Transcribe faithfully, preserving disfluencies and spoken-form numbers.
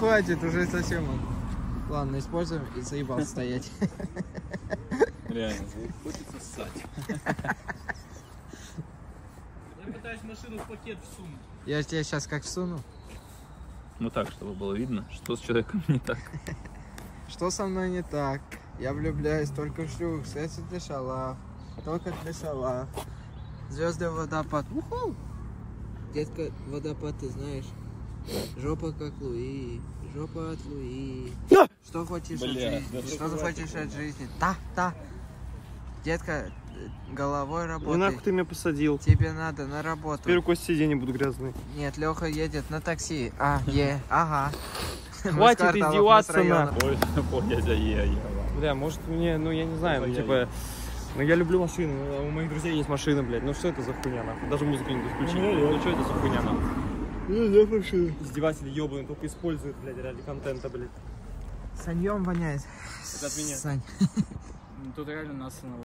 хватит, уже совсем. Ладно, используем и заебал стоять. Реально, хочется ссать. Я пытаюсь машину в пакет всунуть. Я тебя сейчас как всуну? Ну так, чтобы было видно, что с человеком не так. Что со мной не так? Я влюбляюсь только в шлюх, секси для шалав, только для шалав. Звезды водопад. Уху! Детка, водопад, ты знаешь. Жопа как Луи, жопа от Луи. Что хочешь от жизни? Что захочешь от жизни? Та, та. Детка, головой работай. Ну нахуй ты меня посадил. Тебе надо на работу. Теперь кости сиденья будут грязные. Нет, Леха едет на такси. А, е, ага. Хватит издеваться на. Бля, может мне, ну я не знаю, ну типа. Ну я люблю машины, у моих друзей есть машины, блядь. Ну что это за хуйня нахуй? Даже музыку не включить. Ну что это за хуйня нахуй? Издеватели ебаные, только используют, блядь, ради контента, блядь. Саньем воняет. Это от меня. Сань. Тут реально нас остановили.